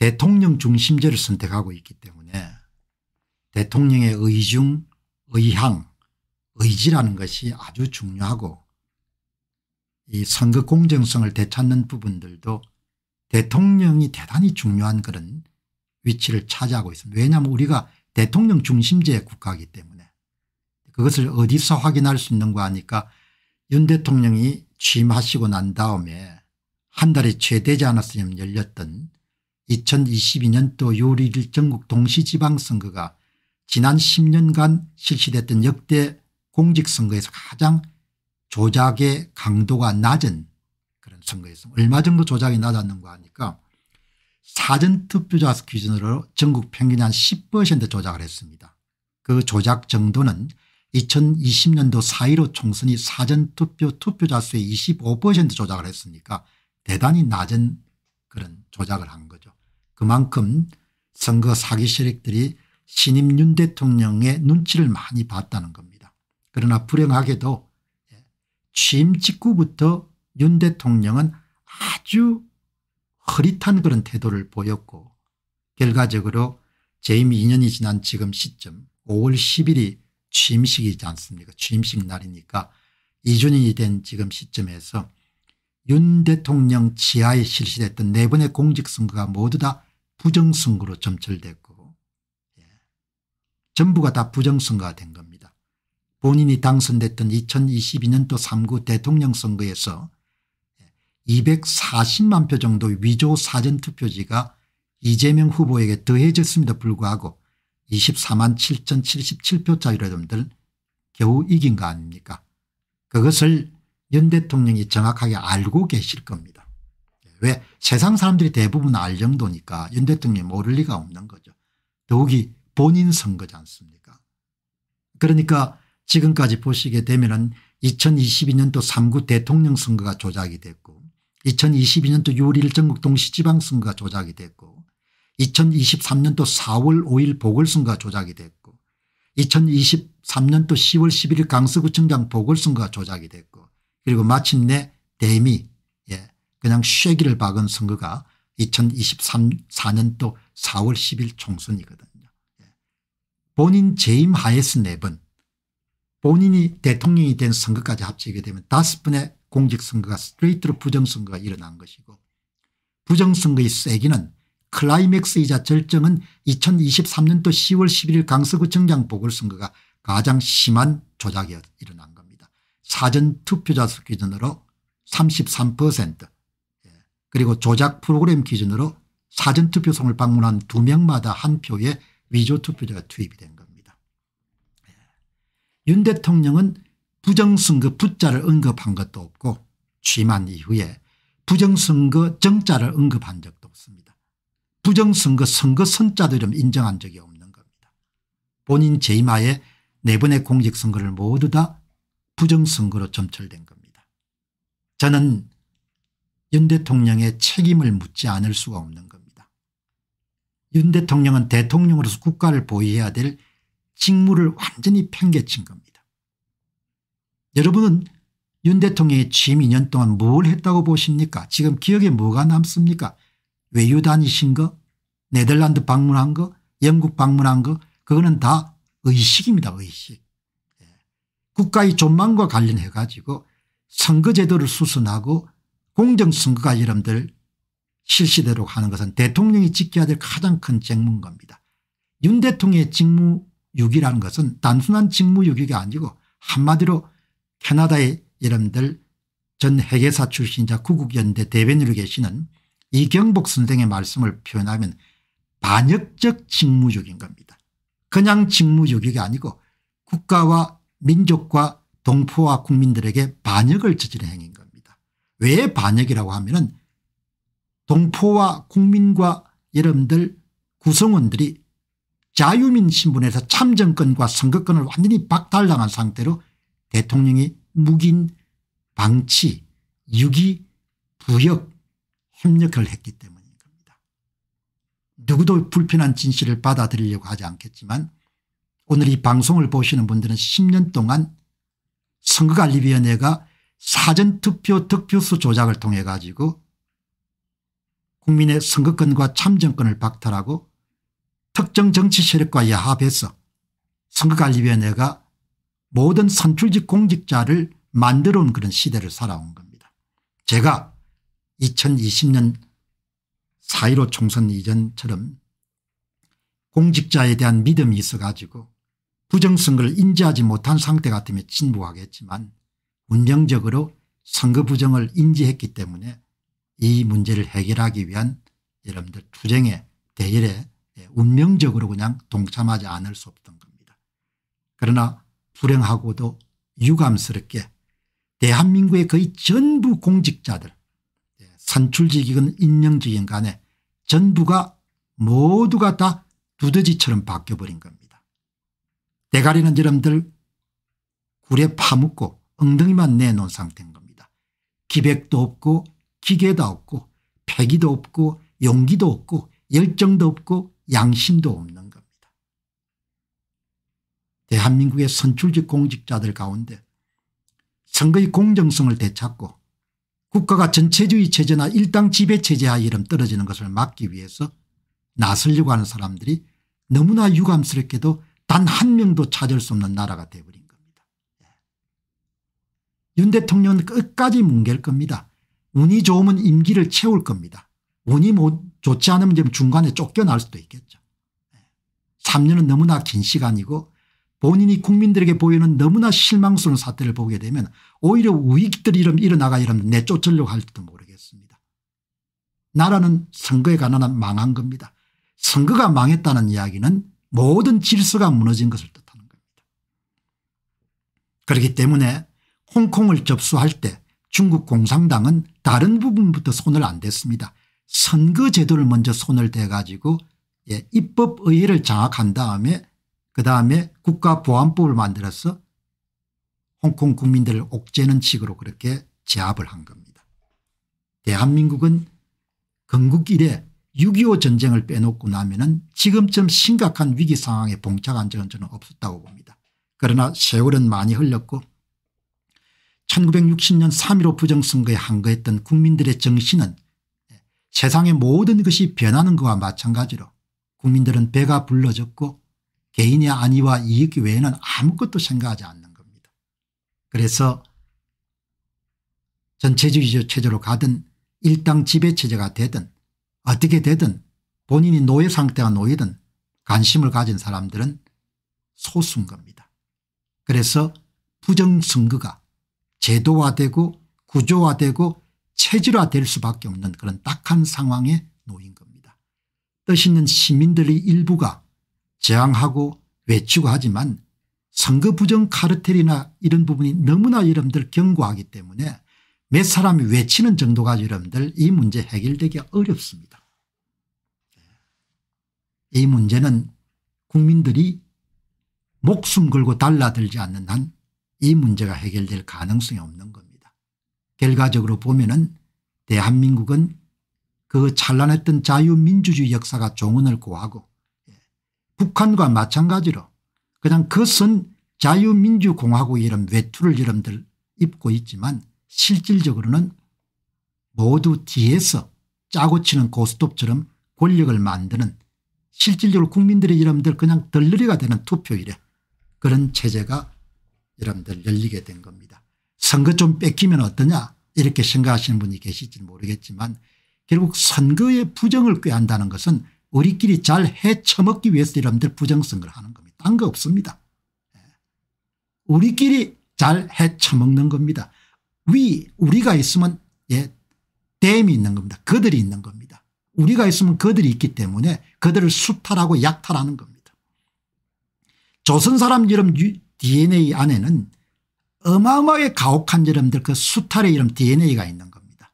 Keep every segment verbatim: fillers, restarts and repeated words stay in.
대통령 중심제를 선택하고 있기 때문에 대통령의 의중, 의향, 의지라는 것이 아주 중요하고 이 선거 공정성을 되찾는 부분들도 대통령이 대단히 중요한 그런 위치를 차지하고 있습니다. 왜냐하면 우리가 대통령 중심제의 국가이기 때문에 그것을 어디서 확인할 수 있는가 하니까 윤 대통령이 취임하시고 난 다음에 한 달에 채 되지 않았으면 열렸던 이천이십이 년도 유월 일일 전국 동시지방선거가 지난 십 년간 실시됐던 역대 공직선거에서 가장 조작의 강도가 낮은 그런 선거였습니다. 얼마 정도 조작이 낮았는가 하니까 사전투표자 기준으로 전국 평균이 한 십 퍼센트 조작을 했습니다. 그 조작 정도는 이천이십 년도 사 일오 총선이 사전투표 투표자 수의 이십오 퍼센트 조작을 했으니까 대단히 낮은 그런 조작을 한 거죠. 그만큼 선거 사기 세력들이 신임 윤 대통령의 눈치를 많이 봤다는 겁니다. 그러나 불행하게도 취임 직후부터 윤 대통령은 아주 흐릿한 그런 태도를 보였고 결과적으로 재임 이 년이 지난 지금 시점 오월 십일이 취임식이지 않습니까? 취임식 날이니까 이 주년이 된 지금 시점에서 윤 대통령 지하에 실시됐던 네 번의 공직선거가 모두 다 부정선거로 점철됐고 예. 전부가 다 부정선거가 된 겁니다. 본인이 당선됐던 이천이십이 년도 삼 구 대통령 선거에서 이백사십만 표 정도 위조 사전투표지가 이재명 후보에게 더해졌음에도 불구하고 이십사만 칠천 칠십칠 표 차이로 여러분들 겨우 이긴 거 아닙니까? 그것을 윤 대통령이 정확하게 알고 계실 겁니다. 왜? 세상 사람들이 대부분 알 정도니까 윤 대통령이 모를 리가 없는 거죠. 더욱이 본인 선거지 않습니까? 그러니까 지금까지 보시게 되면은 이천이십이 년도 삼 구 대통령 선거가 조작이 됐고 이천이십이 년도 유월 일일 전국 동시지방선거가 조작이 됐고 이천이십삼 년도 사월 오일 보궐선거가 조작이 됐고 이천이십삼 년도 시월 십일일 강서구청장 보궐선거가 조작이 됐고 그리고 마침내 대미 예, 그냥 쐐기를 박은 선거가 이천이십사 년도 사월 십일 총선이거든요. 예. 본인 재임 하에서 네 번 본인이 대통령이 된 선거까지 합치게 되면 다섯 번의 공직선거가 스트레이트로 부정선거가 일어난 것이고 부정선거의 세기는 클라이맥스이자 절정은 이천이십삼 년도 시월 십일일 강서구청장 보궐선거가 가장 심한 조작이 일어난 겁니다. 사전투표자 수 기준으로 삼십삼 퍼센트 그리고 조작 프로그램 기준으로 사전투표소를 방문한 두 명마다 한 표의 위조투표자가 투입이 된 겁니다. 윤 대통령은 부정선거 부자를 언급한 것도 없고 취임한 이후에 부정선거 정자를 언급한 적도 없습니다. 부정선거 선거 선자도 이름 인정한 적이 없는 겁니다. 본인 재임하에 네 번의 공직선거를 모두 다 부정선거로 점철된 겁니다. 저는 윤 대통령의 책임을 묻지 않을 수가 없는 겁니다. 윤 대통령은 대통령으로서 국가를 보위해야 될 직무를 완전히 팽개친 겁니다. 여러분은 윤 대통령이 취임 이 년 동안 뭘 했다고 보십니까? 지금 기억에 뭐가 남습니까? 외유 다니신 거, 네덜란드 방문한 거, 영국 방문한 거, 그거는 다 의식입니다. 의식. 예. 국가의 존망과 관련해 가지고 선거제도를 수선하고 공정선거가 여러분들 실시대로 하는 것은 대통령이 지켜야 될 가장 큰 책무인 겁니다. 윤 대통령의 직무 유기라는 것은 단순한 직무유기가 아니고 한마디로 캐나다의 여러분들 전 회계사 출신자 구국연대 대변인으로 계시는 이경복 선생의 말씀을 표현하면 반역적 직무유기인 겁니다. 그냥 직무유기가 아니고 국가와 민족과 동포와 국민들에게 반역을 저지른 행위인 겁니다. 왜 반역이라고 하면은 동포와 국민과 여러분들 구성원들이 자유민 신분에서 참정권과 선거권을 완전히 박탈당한 상태로 대통령이 묵인, 방치, 유기, 부역, 협력을 했기 때문인 겁니다. 누구도 불편한 진실을 받아들이려고 하지 않겠지만 오늘 이 방송을 보시는 분들은 십 년 동안 선거관리위원회가 사전투표 득표수 조작을 통해 가지고 국민의 선거권과 참정권을 박탈하고 특정 정치 세력과 야합해서 선거관리위원회가 모든 선출직 공직자를 만들어 온 그런 시대를 살아온 겁니다. 제가 이천이십 년 사 일오 총선 이전처럼 공직자에 대한 믿음이 있어 가지고 부정선거를 인지하지 못한 상태 같으면 진보하겠지만 운명적으로 선거 부정을 인지했기 때문에 이 문제를 해결하기 위한 여러분들 투쟁의 대열에 운명적으로 그냥 동참하지 않을 수 없던 겁니다. 그러나 불행하고도 유감스럽게 대한민국의 거의 전부 공직자들, 선출직이건 임명직인 간에 전부가 모두가 다 두더지처럼 바뀌어버린 겁니다. 대가리는 여러분들 굴에 파묻고 엉덩이만 내놓은 상태인 겁니다. 기백도 없고 기계도 없고 패기도 없고 용기도 없고 열정도 없고 양심도 없는 겁니다. 대한민국의 선출직 공직자들 가운데 선거의 공정성을 되찾고 국가가 전체주의 체제나 일당 지배 체제 하에 이름 떨어지는 것을 막기 위해서 나서려고 하는 사람들이 너무나 유감스럽게도 단 한 명도 찾을 수 없는 나라가 되어버린 겁니다. 윤 대통령은 끝까지 뭉갤 겁니다. 운이 좋으면 임기를 채울 겁니다. 운이 뭐 좋지 않으면 지금 중간에 쫓겨날 수도 있겠죠. 삼 년은 너무나 긴 시간이고 본인이 국민들에게 보이는 너무나 실망스러운 사태를 보게 되면 오히려 우익들이 일어나가 이러면 내쫓으려고 할지도 모르겠습니다. 나라는 선거에 관한 망한 겁니다. 선거가 망했다는 이야기는 모든 질서가 무너진 것을 뜻하는 겁니다. 그렇기 때문에 홍콩을 접수할 때 중국 공산당은 다른 부분부터 손을 안 댔습니다. 선거제도를 먼저 손을 대 가지고 예, 입법의회를 장악한 다음에 그다음에 국가보안법을 만들어서 홍콩 국민들을 옥죄는 식으로 그렇게 제압을 한 겁니다. 대한민국은 건국 이래 육이오 전쟁을 빼놓고 나면은 지금쯤 심각한 위기 상황에 봉착한 적은 저는 없었다고 봅니다. 그러나 세월은 많이 흘렀고 천구백육십 년 삼 일오 부정선거에 항거했던 국민들의 정신은 세상의 모든 것이 변하는 것과 마찬가지로 국민들은 배가 불러졌고 개인의 안위와 이익 외에는 아무것도 생각하지 않는 겁니다. 그래서 전체주의 체제로 가든 일당 지배체제가 되든 어떻게 되든 본인이 노예 상태가 놓이든 관심을 가진 사람들은 소수인 겁니다. 그래서 부정선거가 제도화되고 구조화되고 체질화될 수밖에 없는 그런 딱한 상황에 놓인 겁니다. 뜻 있는 시민들의 일부가 저항하고 외치고 하지만 선거 부정 카르텔이나 이런 부분이 너무나 여러분들 견고하기 때문에 몇 사람이 외치는 정도가 여러분들 이 문제 해결되기가 어렵습니다. 이 문제는 국민들이 목숨 걸고 달라들지 않는 한 이 문제가 해결될 가능성이 없는 겁니다. 결과적으로 보면은 대한민국은 그 찬란했던 자유민주주의 역사가 종언을 고하고 북한과 마찬가지로 그냥 그것은 자유민주공화국 이런 외투를 여러분들 입고 있지만 실질적으로는 모두 뒤에서 짜고 치는 고스톱처럼 권력을 만드는 실질적으로 국민들의 여러분들 그냥 덜러리가 되는 투표일에 그런 체제가 여러분들 열리게 된 겁니다. 선거 좀 뺏기면 어떠냐 이렇게 생각하시는 분이 계실지 모르겠지만 결국 선거의 부정을 꾀한다는 것은 우리끼리 잘 헤쳐먹기 위해서 여러분들 부정선거를 하는 겁니다. 딴 거 없습니다. 우리끼리 잘 헤쳐먹는 겁니다. 위 우리가 있으면 예, 댐이 있는 겁니다. 그들이 있는 겁니다. 우리가 있으면 그들이 있기 때문에 그들을 수탈하고 약탈하는 겁니다. 조선 사람 여러분 디엔에이 안에는 어마어마하게 가혹한 여러분들 그 수탈의 이름 디엔에이가 있는 겁니다.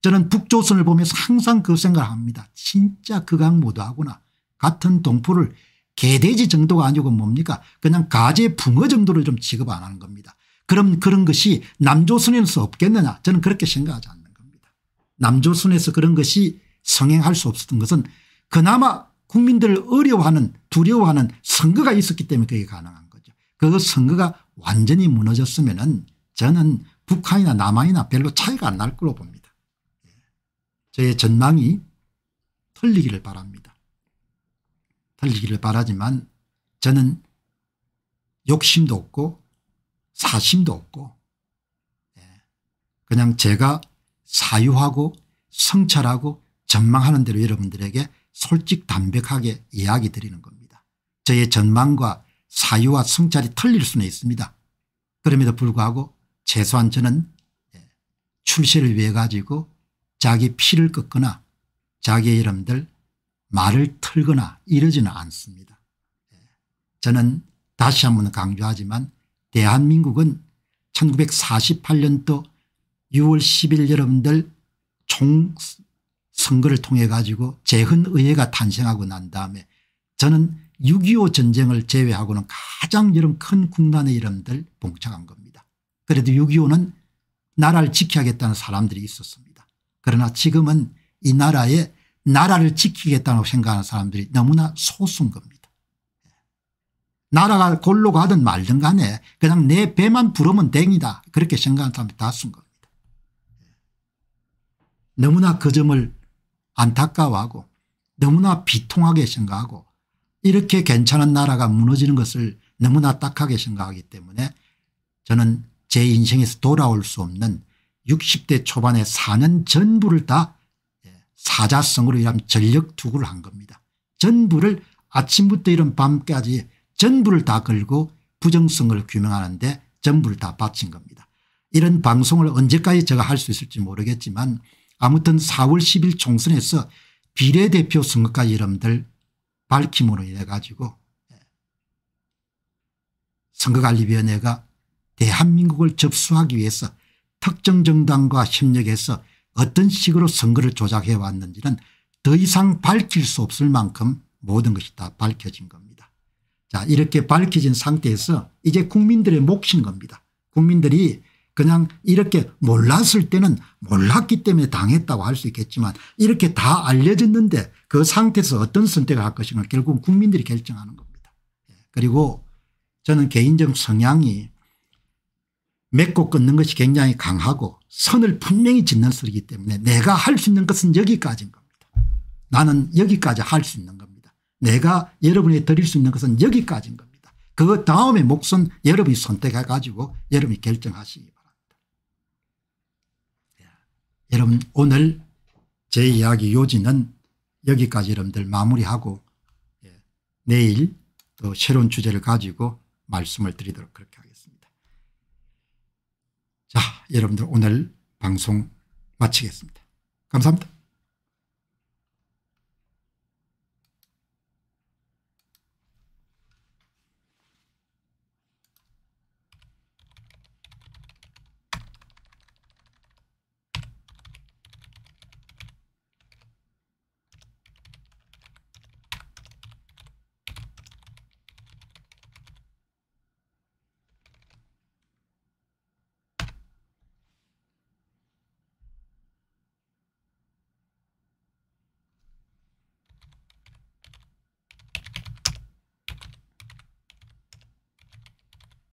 저는 북조선을 보면서 항상 그 생각을 합니다. 진짜 극악무도하구나. 같은 동포를 개돼지 정도가 아니고 뭡니까 그냥 가재 붕어 정도를 좀 취급 안 하는 겁니다. 그럼 그런 것이 남조선에서 없겠느냐 저는 그렇게 생각하지 않는 겁니다. 남조선에서 그런 것이 성행할 수 없었던 것은 그나마 국민들을 어려워하는 두려워하는 선거가 있었기 때문에 그게 가능한 거죠. 그 선거가 완전히 무너졌으면은 저는 북한이나 남한이나 별로 차이가 안 날 거로 봅니다. 저의 전망이 틀리기를 바랍니다. 틀리기를 바라지만 저는 욕심도 없고 사심도 없고 그냥 제가 사유하고 성찰하고 전망하는 대로 여러분들에게 솔직담백하게 이야기 드리는 겁니다. 저의 전망과 사유와 성찰이 틀릴 수는 있습니다. 그럼에도 불구하고 최소한 저는 출세를 위해 가지고 자기 피를 꺾거나 자기의 여러분들 말을 틀거나 이러지는 않습니다. 저는 다시 한번 강조하지만 대한민국은 천구백사십팔 년도 유월 십일 여러분들 총 선거를 통해 가지고 재헌의회가 탄생하고 난 다음에 저는 육이오 전쟁을 제외하고는 가장 여름 큰 국난의 이름들 봉착한 겁니다. 그래도 육이오는 나라를 지켜야겠다는 사람들이 있었습니다. 그러나 지금은 이 나라에 나라를 지키겠다고 생각하는 사람들이 너무나 소수인 겁니다. 나라가 골로 가든 말든 간에 그냥 내 배만 부르면 댕이다 그렇게 생각하는 사람이 다수인 겁니다. 너무나 그 점을 안타까워하고 너무나 비통하게 생각하고 이렇게 괜찮은 나라가 무너지는 것을 너무나 딱하게 생각하기 때문에 저는 제 인생에서 돌아올 수 없는 육십 대 초반의 사 년 전부를 다 사자성으로 일하면 전력투구를 한 겁니다. 전부를 아침부터 이른 밤까지 전부를 다 걸고 부정성을 규명하는데 전부를 다 바친 겁니다. 이런 방송을 언제까지 제가 할 수 있을지 모르겠지만 아무튼 사월 십일 총선에서 비례대표 선거까지 여러분들 밝힘으로 인해 가지고 선거관리위원회가 대한민국을 접수하기 위해서 특정 정당과 협력해서 어떤 식으로 선거를 조작해 왔는지는 더 이상 밝힐 수 없을 만큼 모든 것이 다 밝혀진 겁니다. 자, 이렇게 밝혀진 상태에서 이제 국민들의 몫인 겁니다. 국민들이 그냥 이렇게 몰랐을 때는 몰랐기 때문에 당했다고 할 수 있겠지만 이렇게 다 알려졌는데 그 상태에서 어떤 선택을 할 것인가 결국은 국민들이 결정하는 겁니다. 그리고 저는 개인적 성향이 맺고 끊는 것이 굉장히 강하고 선을 분명히 짓는 소리이기 때문에 내가 할 수 있는 것은 여기까지인 겁니다. 나는 여기까지 할 수 있는 겁니다. 내가 여러분에게 드릴 수 있는 것은 여기까지인 겁니다. 그 다음에 몫은 여러분이 선택해 가지고 여러분이 결정하시기 바랍니다. 여러분 오늘 제 이야기 요지는 여기까지 여러분들 마무리하고 내일 또 새로운 주제를 가지고 말씀을 드리도록 그렇게 하겠습니다. 자, 여러분들 오늘 방송 마치겠습니다. 감사합니다.